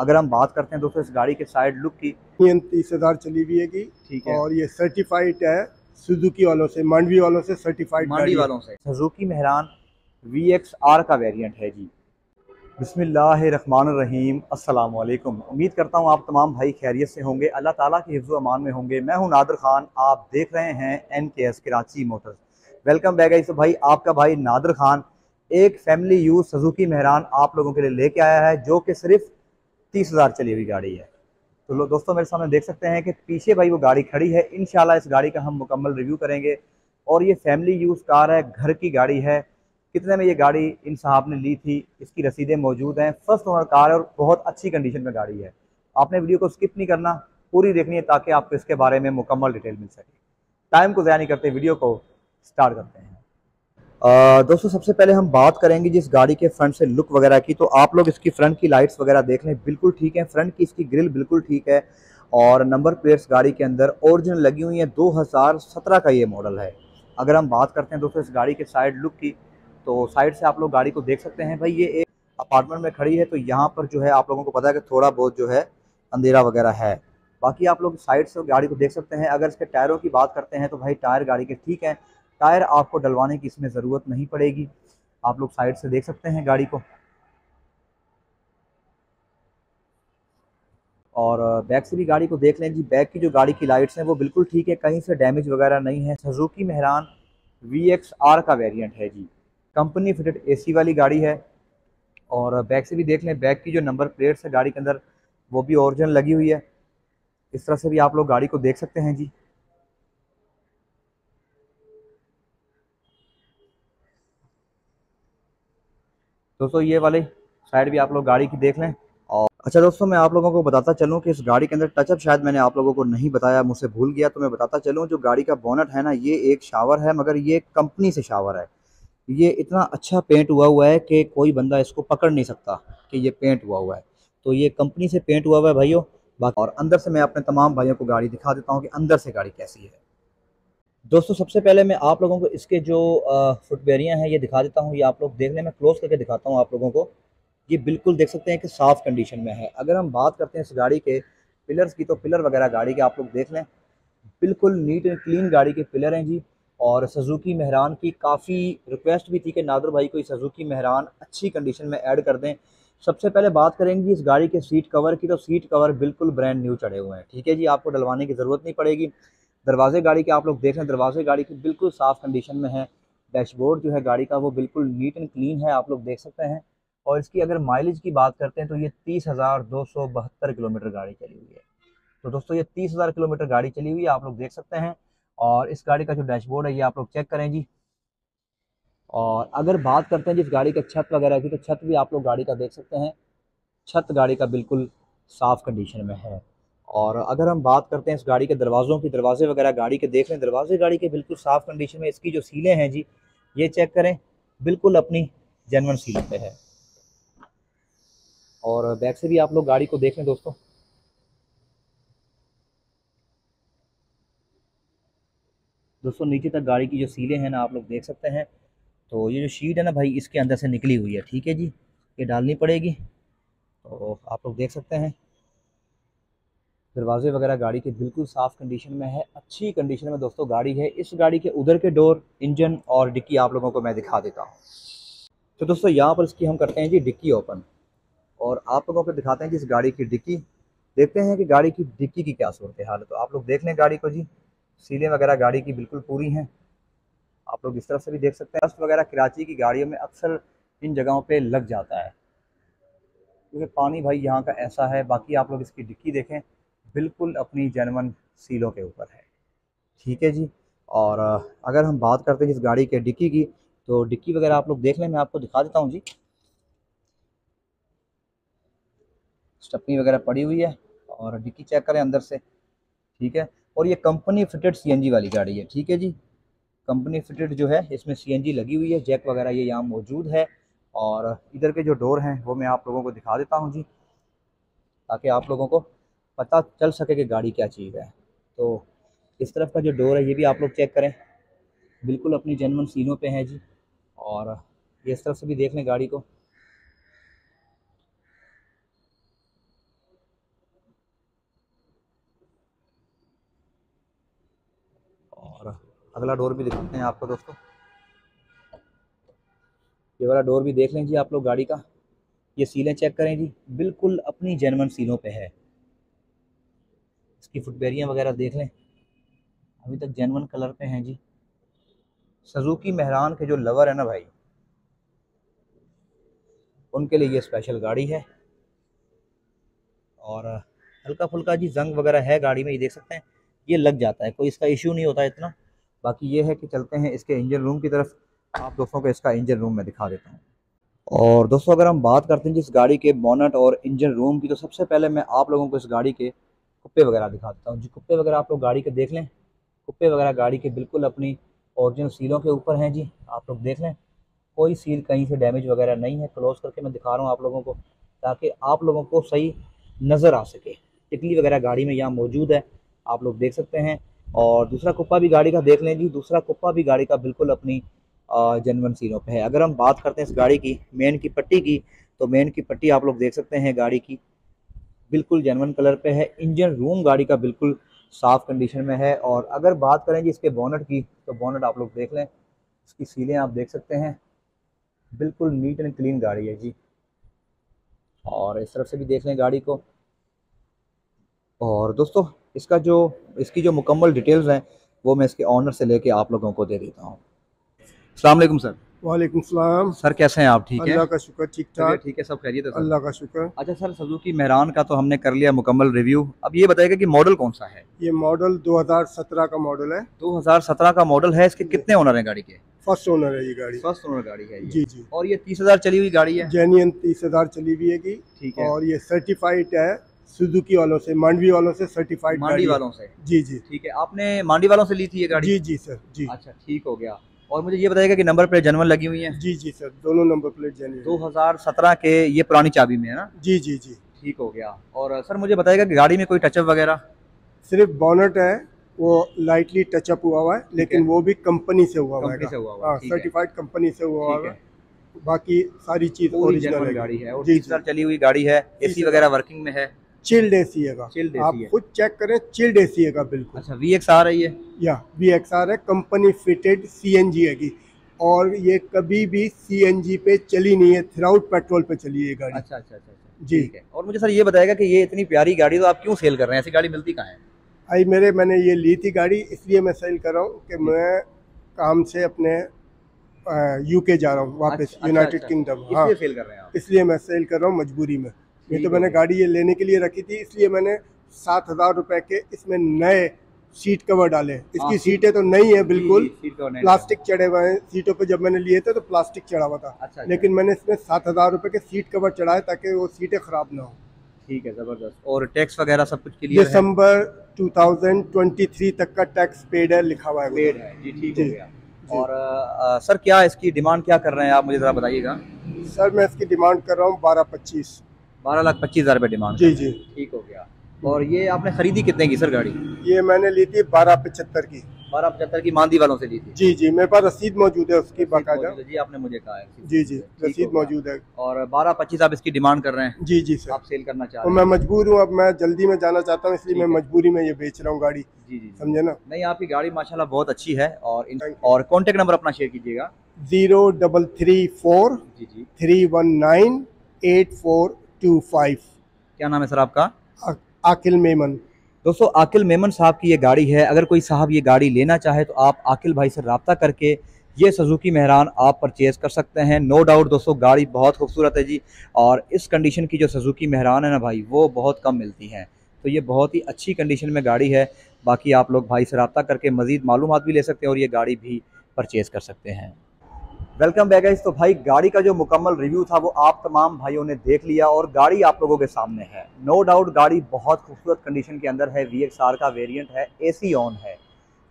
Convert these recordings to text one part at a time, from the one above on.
अगर हम बात करते हैं दोस्तों इस गाड़ी के साइड लुक की, 30,000 चली हुई है ठीक है, और ये सर्टिफाइड है सुजुकी वालों से, मांडवी वालों से सर्टिफाइड, मांडवी वालों से। सुजुकी मेहरान VXR का वेरिएंट है जी। बिस्मिल्लाहिर्रहमानिर्रहीम, अस्सलाम वालेकुम। उम्मीद करता हूँ आप तमाम भाई खैरियत से होंगे, अल्लाह ताला के हिफ्ज़ अमान में होंगे। मैं हूँ नादर खान, आप देख रहे हैं NKS Karachi motors. Welcome back guys. भाई आपका भाई नादर खान एक फैमिली यूज सुजुकी मेहरान आप लोगों के लिए लेके आया है, जो कि सिर्फ 30,000 चली हुई गाड़ी है। तो दोस्तों मेरे सामने देख सकते हैं कि पीछे भाई वो गाड़ी खड़ी है। इंशाल्लाह इस गाड़ी का हम मुकम्मल रिव्यू करेंगे। और ये फैमिली यूज़ कार है, घर की गाड़ी है। कितने में ये गाड़ी इन साहब ने ली थी, इसकी रसीदें मौजूद हैं। फर्स्ट ओनर कार है और बहुत अच्छी कंडीशन में गाड़ी है। आपने वीडियो को स्किप नहीं करना, पूरी देखनी है ताकि आपको इसके बारे में मुकम्मल डिटेल मिल सके। टाइम को ज़ाया नहीं करते, वीडियो को स्टार्ट करते हैं। दोस्तों सबसे पहले हम बात करेंगे जिस गाड़ी के फ्रंट से लुक वगैरह की, तो आप लोग इसकी फ्रंट की लाइट्स वगैरह देख लें, बिल्कुल ठीक है। फ्रंट की इसकी ग्रिल बिल्कुल ठीक है और नंबर प्लेट्स गाड़ी के अंदर ओरिजिनल लगी हुई है। 2017 का ये मॉडल है। अगर हम बात करते हैं दोस्तों इस गाड़ी के साइड लुक की, तो साइड से आप लोग गाड़ी को देख सकते हैं। भाई ये एक अपार्टमेंट में खड़ी है, तो यहाँ पर जो है आप लोगों को पता है कि थोड़ा बहुत जो है अंधेरा वगैरह है। बाकी आप लोग साइड से गाड़ी को देख सकते हैं। अगर इसके टायरों की बात करते हैं तो भाई टायर गाड़ी के ठीक हैं, टायर आपको डलवाने की इसमें ज़रूरत नहीं पड़ेगी। आप लोग साइड से देख सकते हैं गाड़ी को। और बैक से भी गाड़ी को देख लें जी। बैक की जो गाड़ी की लाइट्स हैं वो बिल्कुल ठीक है, कहीं से डैमेज वगैरह नहीं है। सुजुकी मेहरान VXR का वेरिएंट है जी। कंपनी फिटेड AC वाली गाड़ी है। और बैक से भी देख लें, बैक की जो नंबर प्लेट्स है गाड़ी के अंदर वो भी ओरिजिनल लगी हुई है। इस तरह से भी आप लोग गाड़ी को देख सकते हैं जी। दोस्तों ये वाले साइड भी आप लोग गाड़ी की देख लें। और अच्छा दोस्तों मैं आप लोगों को बताता चलूं कि इस गाड़ी के अंदर टचअप शायद मैंने आप लोगों को नहीं बताया, मुझसे भूल गया, तो मैं बताता चलूं। जो गाड़ी का बोनट है ना, ये एक शावर है, मगर ये कंपनी से शावर है। ये इतना अच्छा पेंट हुआ है कि कोई बंदा इसको पकड़ नहीं सकता कि ये पेंट हुआ है। तो ये कंपनी से पेंट हुआ है भाइयों। बाकी और अंदर से मैं अपने तमाम भाइयों को गाड़ी दिखा देता हूँ कि अंदर से गाड़ी कैसी है। दोस्तों सबसे पहले मैं आप लोगों को इसके जो फुटबेरियाँ हैं ये दिखा देता हूँ, ये आप लोग देख लें। मैं क्लोज करके दिखाता हूँ आप लोगों को। ये बिल्कुल देख सकते हैं कि साफ़ कंडीशन में है। अगर हम बात करते हैं इस गाड़ी के पिलर्स की, तो पिलर वगैरह गाड़ी के आप लोग देख लें, बिल्कुल नीट एंड क्लीन गाड़ी के पिलर हैं जी। और सुजुकी मेहरान की काफ़ी रिक्वेस्ट भी थी कि नादर भाई को सुजुकी मेहरान अच्छी कंडीशन में ऐड कर दें। सबसे पहले बात करेंगे इस गाड़ी के सीट कवर की, तो सीट कवर बिल्कुल ब्रांड न्यू चढ़े हुए हैं, ठीक है जी, आपको डलवाने की ज़रूरत नहीं पड़ेगी। दरवाजे गाड़ी के आप लोग देख लें, दरवाजे गाड़ी की बिल्कुल साफ़ कंडीशन में है। डैशबोर्ड जो है गाड़ी का वो बिल्कुल नीट एंड क्लीन है, आप लोग देख सकते हैं। और इसकी अगर माइलेज की बात करते हैं तो ये 30,272 किलोमीटर गाड़ी चली हुई है। तो दोस्तों ये 30,000 किलोमीटर गाड़ी चली हुई है, आप लोग देख सकते हैं। और इस गाड़ी का जो डैशबोर्ड है ये आप लोग चेक करें जी। और अगर बात करते हैं जिस गाड़ी का छत वगैरह की, तो छत भी आप लोग गाड़ी का देख सकते हैं। छत गाड़ी का बिल्कुल साफ़ कंडीशन में है। और अगर हम बात करते हैं इस गाड़ी के दरवाज़ों की, दरवाजे वगैरह गाड़ी के देख लें, दरवाजे गाड़ी के बिल्कुल साफ़ कंडीशन में। इसकी जो सीलें हैं जी ये चेक करें, बिल्कुल अपनी जेन्युइन सील पे है। और बैक से भी आप लोग गाड़ी को देख लें दोस्तों। दोस्तों नीचे तक गाड़ी की जो सीलें हैं ना आप लोग देख सकते हैं। तो ये जो शीट है ना भाई, इसके अंदर से निकली हुई है, ठीक है जी, ये डालनी पड़ेगी। तो आप लोग देख सकते हैं दरवाजे वगैरह गाड़ी के बिल्कुल साफ़ कंडीशन में है, अच्छी कंडीशन में दोस्तों गाड़ी है। इस गाड़ी के उधर के डोर, इंजन और डिक्की आप लोगों को मैं दिखा देता हूँ। तो दोस्तों यहाँ पर इसकी हम करते हैं जी डिक्की ओपन, और आप लोगों को दिखाते हैं कि इस गाड़ी की डिक्की, देखते हैं कि गाड़ी की डिक्की की क्या सूरत हाल है। तो आप लोग देख लें गाड़ी को जी, सीलें वगैरह गाड़ी की बिल्कुल पूरी हैं, आप लोग इस तरफ से भी देख सकते हैं। डस्ट वगैरह कराची की गाड़ियों में अक्सर इन जगहों पर लग जाता है, क्योंकि पानी भाई यहाँ का ऐसा है। बाकी आप लोग इसकी डिक्की देखें, बिल्कुल अपनी जेन्युइन सीलों के ऊपर है, ठीक है जी। और अगर हम बात करते हैं इस गाड़ी के डिक्की की, तो डिक्की वगैरह आप लोग देख लें, मैं आपको दिखा देता हूँ जी। स्टपनी वगैरह पड़ी हुई है और डिक्की चेक करें अंदर से, ठीक है। और ये कंपनी फिटेड CNG वाली गाड़ी है, ठीक है जी, कंपनी फिटेड जो है इसमें CNG लगी हुई है। जैक वगैरह ये यहाँ मौजूद है। और इधर के जो डोर हैं वो मैं आप लोगों को दिखा देता हूँ जी, ताकि आप लोगों को पता चल सके कि गाड़ी क्या चीज़ है। तो इस तरफ का जो डोर है ये भी आप लोग चेक करें, बिल्कुल अपनी जेन्युइन सीनों पे है जी। और ये इस तरफ से भी देख लें गाड़ी को। अगला डोर भी दिखाते हैं आपको दोस्तों। ये वाला डोर भी देख लें जी आप लोग गाड़ी का। ये सीलें चेक करें जी, बिल्कुल अपनी जेन्युइन सीलों पे है। इसकी फुटबेरियाँ वगैरह देख लें, अभी तक जेन्युइन कलर पे हैं जी। सुजुकी मेहरान के जो लवर है ना भाई, उनके लिए ये स्पेशल गाड़ी है। और हल्का फुल्का जी जंग वगैरह है गाड़ी में, ये देख सकते हैं, ये लग जाता है, कोई इसका इशू नहीं होता इतना। बाकी ये है कि चलते हैं इसके इंजन रूम की तरफ, आप दोस्तों को इसका इंजन रूम में दिखा देता हूँ। और दोस्तों अगर हम बात करते हैं जिस गाड़ी के बोनट और इंजन रूम की, तो सबसे पहले मैं आप लोगों को इस गाड़ी के कुप्पे वगैरह दिखा देता हूँ जी। कुप्पे वगैरह आप लोग गाड़ी के देख लें, कुप्पे वगैरह गाड़ी के बिल्कुल अपनी ओरिजिनल सीलों के ऊपर हैं जी। आप लोग देख लें, कोई सील कहीं से डैमेज वगैरह नहीं है। क्लोज करके मैं दिखा रहा हूँ आप लोगों को, ताकि आप लोगों को सही नज़र आ सके। टिकली वगैरह गाड़ी में यहाँ मौजूद है, आप लोग देख सकते हैं। और दूसरा कुप्पा भी गाड़ी का देख लें जी, दूसरा कुप्पा भी गाड़ी का बिल्कुल अपनी जेन्युइन सीलों पे है। अगर हम बात करते हैं इस गाड़ी की मेन की पट्टी की, तो मेन की पट्टी आप लोग देख सकते हैं गाड़ी की बिल्कुल जेन्युइन कलर पे है। इंजन रूम गाड़ी का बिल्कुल साफ़ कंडीशन में है। और अगर बात करें जी इसके बोनट की, तो बोनट आप लोग देख लें, इसकी सीलें आप देख सकते हैं, बिल्कुल नीट एंड क्लीन गाड़ी है जी। और इस तरफ से भी देख लें गाड़ी को। और दोस्तों इसका जो इसकी जो मुकम्मल डिटेल्स हैं वो मैं इसके ऑनर से लेके आप लोगों को दे देता हूँ। अस्सलाम वालेकुम सर। वालेकुम सलाम। सर कैसे हैं आप? ठीक है, अल्लाह का शुक्र, ठीक ठाक। ठीक है, सब खैरियत है सर, अल्लाह का शुक्र। अच्छा सर, सुजुकी मेहरान का तो हमने कर लिया मुकम्मल रिव्यू। अब ये बताइएगा कि मॉडल कौन सा है? ये मॉडल 2017 का मॉडल है। 2017 का मॉडल है। इसके कितने ओनर हैं गाड़ी के? फर्स्ट ओनर है ये गाड़ी। फर्स्ट ओनर गाड़ी है जी जी। और ये 30,000 चली हुई गाड़ी है। जेन्युइन 30,000 चली हुई है की। ठीक है। और ये सर्टिफाइड है सुजुकी वालों से, मांडवी वालों से सर्टिफाइड। मांडवी वालों से? जी जी। ठीक है, आपने मांडवी वालों से ली थी ये गाड़ी? जी जी सर जी। अच्छा, ठीक हो गया। और मुझे ये बताइएगा कि नंबर प्लेट जेन्युइन लगी हुई है? जी जी सर, दोनों नंबर प्लेट जेन्युइन। 2017 के ये पुरानी चाबी में है ना? जी जी जी। ठीक हो गया। और सर मुझे बताइएगा कि गाड़ी में कोई टचअप वगैरह? सिर्फ बोनट है वो लाइटली टचअप हुआ है, लेकिन वो भी कंपनी से हुआ है, सर्टिफाइड कंपनी से हुआ है। बाकी सारी चीज ओरिजिनल गाड़ी है। जी सर, चली हुई गाड़ी है। एसी वगैरह वर्किंग में है? चिल्ड एसी है का, आप खुद चेक करें, चिल्ड एसी है का बिल्कुल। अच्छा, VXR है ये? या VXR है, कंपनी फिटेड CNG है की। और ये कभी भी CNG पे चली नहीं है, थ्राउट पेट्रोल पे चली है ये गाड़ी। अच्छा अच्छा अच्छा जी। ठीक है। और मुझे सर ये बताएगा कि ये इतनी प्यारी गाड़ी तो आप क्यों सेल कर रहे हैं? ऐसी गाड़ी मिलती कहाँ है? आई मेरे मैंने ये ली थी गाड़ी, इसलिए मैं सेल कर रहा हूँ कि मैं काम से अपने UK जा रहा हूँ वापस, यूनाइटेड किंगडम। हाँ, इसलिए मैं सेल कर रहा हूँ मजबूरी में। ये तो मैंने गाड़ी ये लेने के लिए रखी थी, इसलिए मैंने 7,000 रुपए के इसमें नए सीट कवर डाले। इसकी सीटें तो नई है बिल्कुल, प्लास्टिक चढ़े हुए हैं सीटों पे। जब मैंने लिए थे तो प्लास्टिक चढ़ा हुआ था। अच्छा, लेकिन मैंने इसमें 7,000 रुपए के सीट कवर चढ़ाए ताकि वो सीटें खराब ना हो। ठीक है, जबरदस्त। और टैक्स वगैरह सब कुछ के लिए? दिसंबर 2023 तक का टैक्स पेड है, लिखा हुआ है। और सर क्या इसकी डिमांड क्या कर रहे हैं आप, मुझे जरा बताइएगा। सर मैं इसकी डिमांड कर रहा हूँ 12,25,000 रुपये डिमांड। जी जी। ठीक हो गया। और ये आपने खरीदी कितने की सर गाड़ी? ये मैंने ली थी 12,75 की। 12,75 की मांदी वालों से ली थी? जी जी, मेरे पास रसीद मौजूद है उसकी बाकायदा। जी, आपने मुझे कहा है। जी जी, रसीद मौजूद है। और 12,25,000 आप इसकी डिमांड कर रहे हैं? जी जी सर। आप सेल करना चाह रहे हैं? मैं मजबूर हूँ, अब मैं जल्दी में जाना चाहता हूँ, इसलिए मैं मजबूरी में ये बेच रहा हूँ गाड़ी। जी जी, समझे ना। नहीं, आपकी गाड़ी माशाल्लाह बहुत अच्छी है। और कॉन्टेक्ट नंबर अपना शेयर कीजिएगा। 03343198425। क्या नाम है सर आपका? आकिल मेमन। दोस्तों आकिल मेमन साहब की ये गाड़ी है। अगर कोई साहब ये गाड़ी लेना चाहे तो आप आकिल भाई से रब्ता करके ये सुजुकी मेहरान आप परचेज़ कर सकते हैं। नो डाउट दोस्तों गाड़ी बहुत खूबसूरत है जी। और इस कंडीशन की जो सुजुकी मेहरान है ना भाई, वो बहुत कम मिलती हैं, तो ये बहुत ही अच्छी कंडीशन में गाड़ी है। बाकी आप लोग भाई से रब्ता करके मज़ीद मालूमात भी ले सकते हैं और ये गाड़ी भी परचेज़ कर सकते हैं। Welcome back guys. तो भाई गाड़ी का जो मुकम्मल रिव्यू था वो आप तमाम भाइयों ने देख लिया और गाड़ी आप लोगों के सामने है। नो डाउट गाड़ी बहुत खूबसूरत कंडीशन के अंदर है। VXR का वेरिएंट है, AC ऑन है,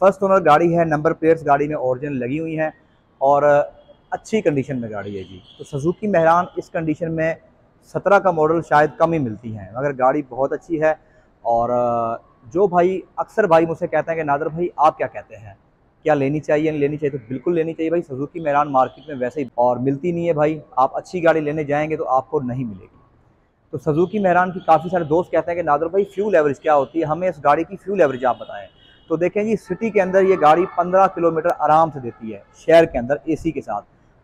फर्स्ट ओनर गाड़ी है, नंबर प्लेट्स गाड़ी में ओरिजिनल लगी हुई हैं और अच्छी कंडीशन में गाड़ी है जी। तो सुजुकी मेहरान इस कंडीशन में 17 का मॉडल शायद कम ही मिलती हैं, मगर गाड़ी बहुत अच्छी है। और जो भाई अक्सर भाई मुझसे कहते हैं कि नादर भाई आप क्या कहते हैं, क्या लेनी चाहिए नहीं लेनी चाहिए? तो बिल्कुल लेनी चाहिए भाई। सुजुकी मेहरान मार्केट में वैसे ही और मिलती नहीं है भाई। आप अच्छी गाड़ी लेने जाएंगे तो आपको नहीं मिलेगी। तो सुजुकी मेहरान की काफ़ी सारे दोस्त कहते हैं कि नादर भाई फ्यूल एवरेज क्या होती है, हमें इस गाड़ी की फ्यूल एवरेज आप बताएं। तो देखें जी सिटी के अंदर ये गाड़ी 15 किलोमीटर आराम से देती है, शहर के अंदर एसी के साथ।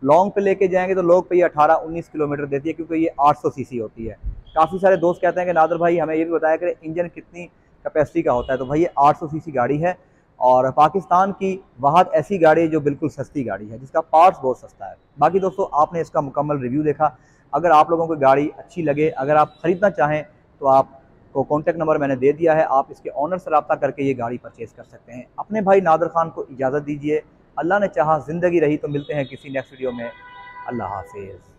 लॉन्ग पे लेके जाएंगे तो लॉन्ग पे ये 18-19 किलोमीटर देती है, क्योंकि ये 800 सीसी होती है। काफ़ी सारे दोस्त कहते हैं कि नादर भाई हमें ये भी बताया कि इंजन कितनी कैपेसिटी का होता है, तो भाई ये 800 सीसी गाड़ी है और पाकिस्तान की बहुत ऐसी गाड़ी है जो बिल्कुल सस्ती गाड़ी है, जिसका पार्ट्स बहुत सस्ता है। बाकी दोस्तों आपने इसका मुकम्मल रिव्यू देखा, अगर आप लोगों को गाड़ी अच्छी लगे, अगर आप ख़रीदना चाहें तो आपको कॉन्टैक्ट नंबर मैंने दे दिया है, आप इसके ऑनर से रब्ता करके ये गाड़ी परचेज़ कर सकते हैं। अपने भाई नादर खान को इजाज़त दीजिए, अल्लाह ने चाहा ज़िंदगी रही तो मिलते हैं किसी नेक्स्ट वीडियो में। अल्लाह हाफ़िज़।